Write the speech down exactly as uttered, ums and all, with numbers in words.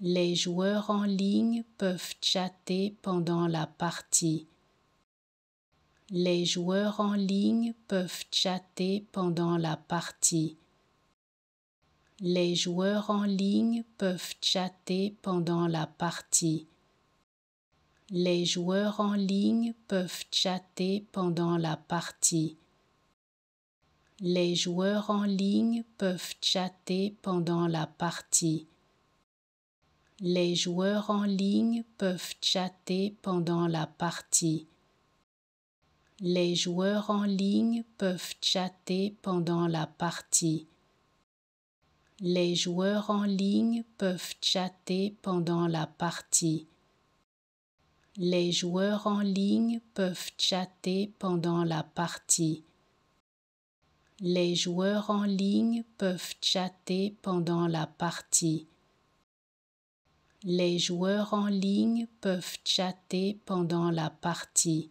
Les joueurs en ligne peuvent chatter pendant la partie. Les joueurs en ligne peuvent chatter pendant la partie. Les joueurs en ligne peuvent chatter pendant la partie. Les joueurs en ligne peuvent chatter pendant la partie. Les joueurs en ligne peuvent chatter pendant la partie. Les joueurs en ligne peuvent chatter pendant la partie. Les joueurs en ligne peuvent chatter pendant la partie. Les joueurs en ligne peuvent chatter pendant la partie. Les joueurs en ligne peuvent chatter pendant la partie. Les joueurs en ligne peuvent chatter pendant la partie. Les joueurs en ligne peuvent chatter pendant la partie.